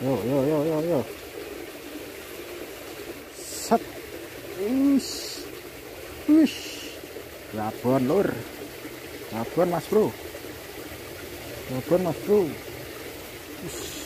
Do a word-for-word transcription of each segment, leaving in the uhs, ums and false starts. Yo yo yo yo yo. Set. Ush. Ush. Labon lur. Labon Mas Bro. Labon Mas Bro. Ush.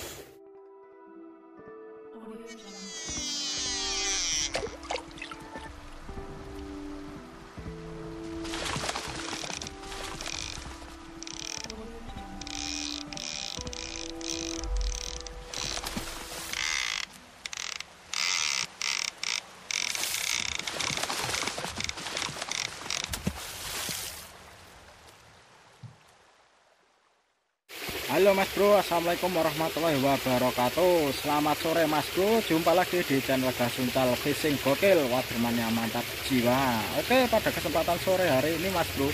Halo Mas Bro, assalamualaikum warahmatullahi wabarakatuh. Selamat sore Mas Bro, jumpa lagi di channel Gas Uncal Fishing Gokil, wadermannya mantap jiwa. Oke, pada kesempatan sore hari ini Mas Bro,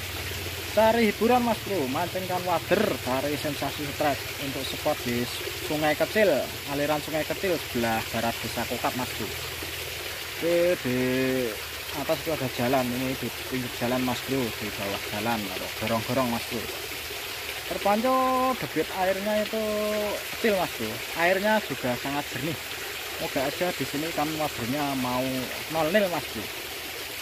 cari hiburan Mas Bro, mancingkan wader, cari sensasi stres untuk spot di sungai kecil, aliran sungai kecil sebelah barat desa Kokap Mas Bro. Oke, di atas itu ada jalan, ini di pinggir jalan Mas Bro, di bawah jalan atau gorong-gorong Mas Bro. Terpanjang debit airnya itu kecil Mas Bro, airnya juga sangat jernih. Moga aja di sini kan wadernya mau nol nil Mas Bro.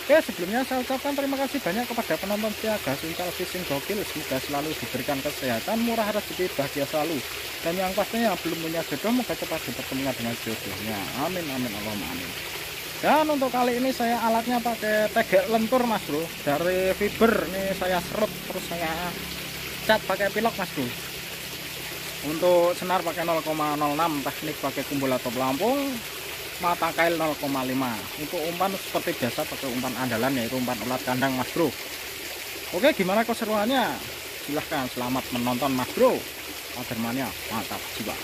Oke, sebelumnya saya ucapkan terima kasih banyak kepada penonton setia Gas Uncal Fishing Gokil. Semoga selalu diberikan kesehatan, murah rezeki, bahagia selalu. Dan yang pastinya belum punya jodoh, moga cepat dipertemukan dengan jodohnya. Amin amin Allahumma amin. Dan untuk kali ini saya alatnya pakai tegak lentur Mas Bro, dari fiber nih saya serut terus saya cat pakai pilok Mas Bro. Untuk senar pakai nol koma nol enam, teknik pakai kumbul atau pelampung, mata kail nol koma lima. Untuk umpan seperti biasa pakai umpan andalan yaitu umpan ulat kandang Mas Bro. Oke, gimana keseruannya? Silahkan, selamat menonton Mas Bro. Wadermannya mantap jiwa.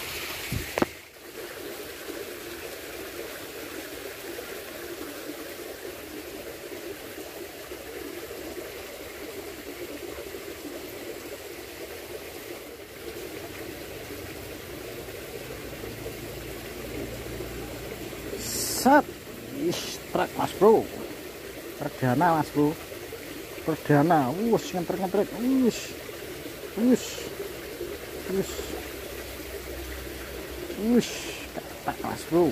Set, istrak Mas Bro, perdana Mas Bro, perdana, wush ngentrik-ngentrik, wush, wush, wush, wush, ketak Mas Bro,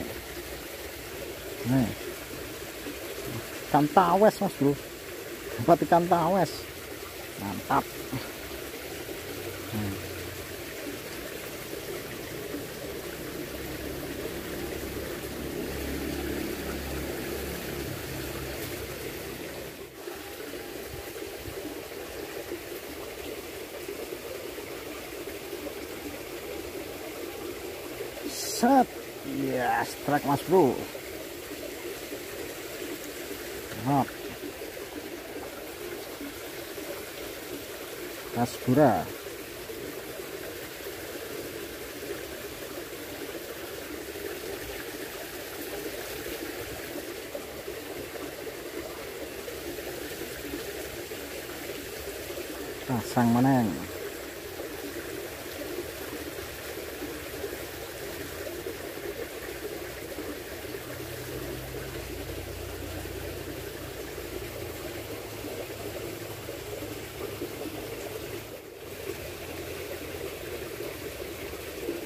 nih, ikan tawes Mas Bro, dapat ikan tawes, mantap. Nih. Set, ya yes, strike Mas Bro. Hop. Kas pura. Pasang meneng.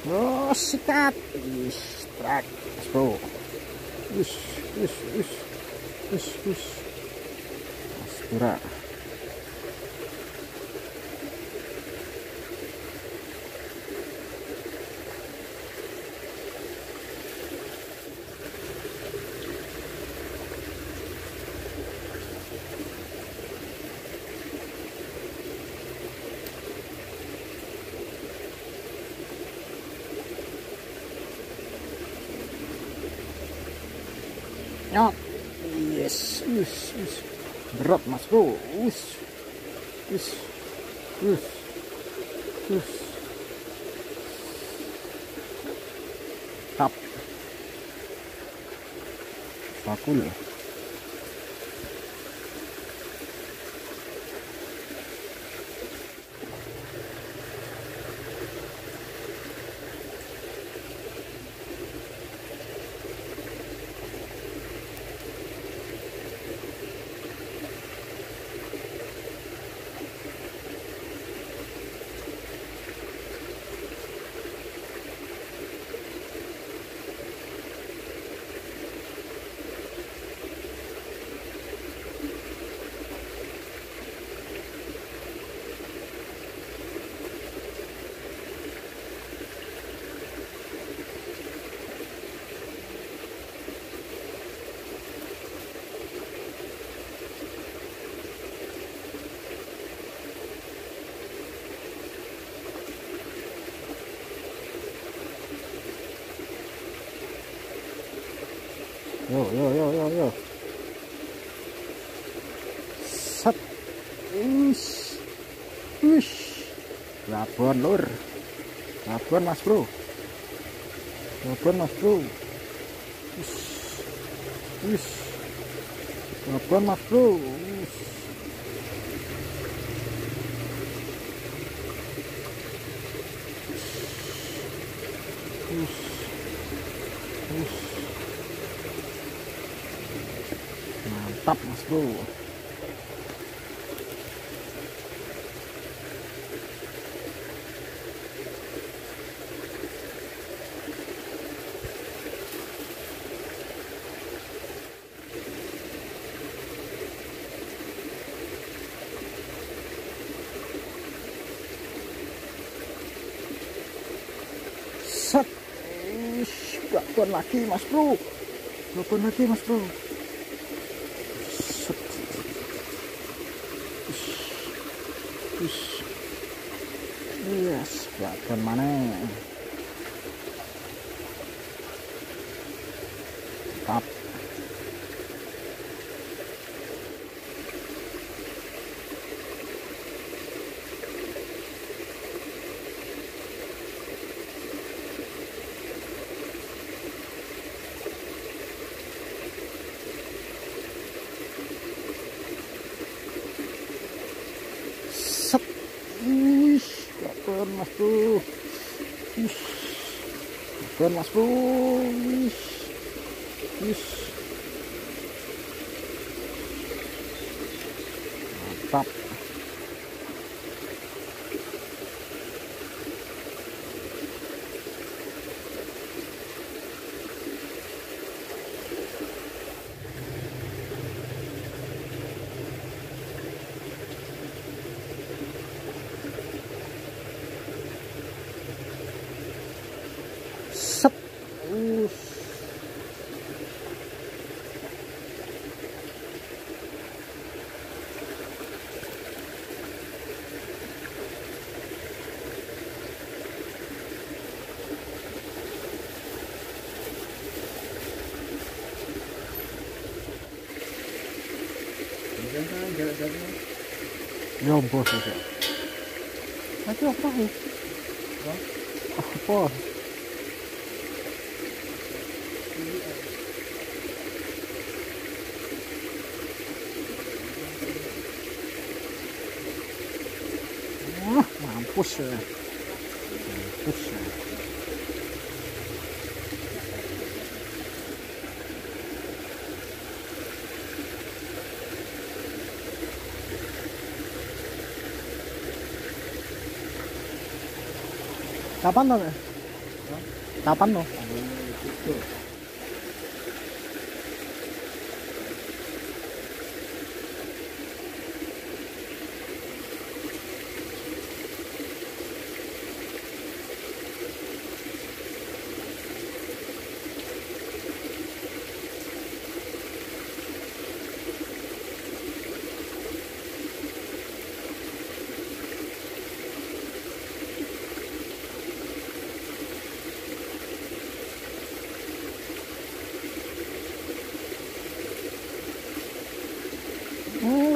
Oh, sikat. Ish, strike Mas Bro. Ish, ish, ish, ish, ish. Mas Pura. Nyot, yes, yes, yes, berat Mas Bro, yes, yes, yes, yes, tap, bakul. Yo yo yo yo yo. Set. Ush. Ush. Labon lur. Labon Mas Bro. Labon Mas Bro. Ush. Ush. Labon Mas Bro. Ush. Ush. Ush. Mantap Mas Bro. Gakpon lagi Mas Bro, gakpon lagi Mas Bro. Set. Ush. Ush. Yes, gakpon mana? Tap. Mas Bro, ish, bukan Mas Bro, ish, ish, mantap. Ya bos ya. Macam apa ni? Apa? Wah, mampus ya. Mampus ya. Kapan tuh? Kapan tuh?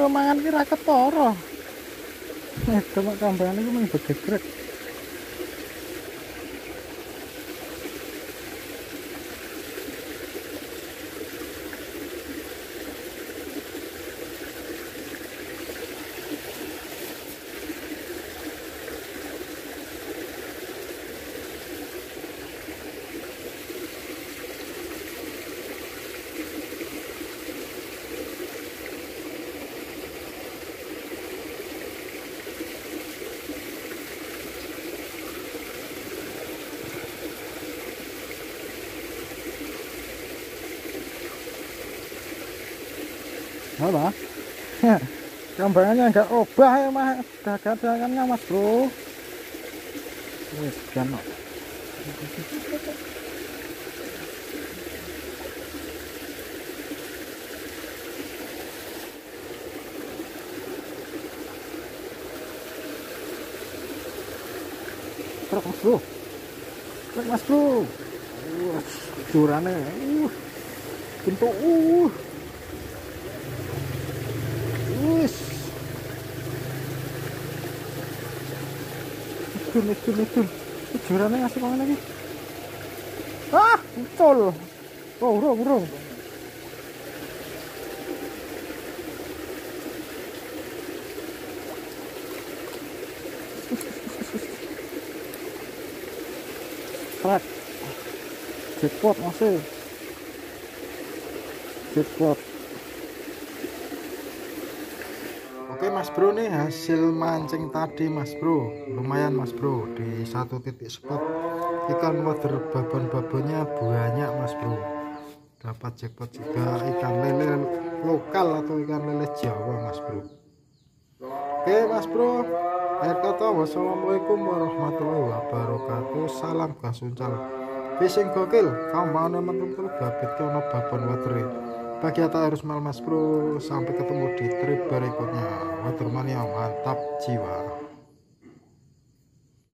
Mangan ki ra ketara. Nek demek kambane ku mung begegrek. Apa? Gambarannya enggak obah ya mas, dagangannya Mas Bro. Wes janok. Truk Mas Bro, truk Mas Bro. Wah, curane. Uh. Pintu uh. Wis. Itu itu itu. Curane ngasih pangan lagi. Ah, betul. Wow, wow, wow. Kret. Jackpot masih. Jackpot. Oke Mas Bro, nih hasil mancing tadi Mas Bro. Lumayan Mas Bro, di satu titik spot ikan wader babon-babonnya banyak Mas Bro. Dapat jackpot juga ikan lele lokal atau ikan lele Jawa Mas Bro. Oke Mas Bro. Akhir kata, wassalamualaikum warahmatullahi wabarakatuh. Salam gas uncal fishing gokil. Kamu mau nama teman-teman babit ke ono babon wateri. Bagi atas harus mal Mas Bro. Sampai ketemu di trip berikutnya. Watermania mantap jiwa.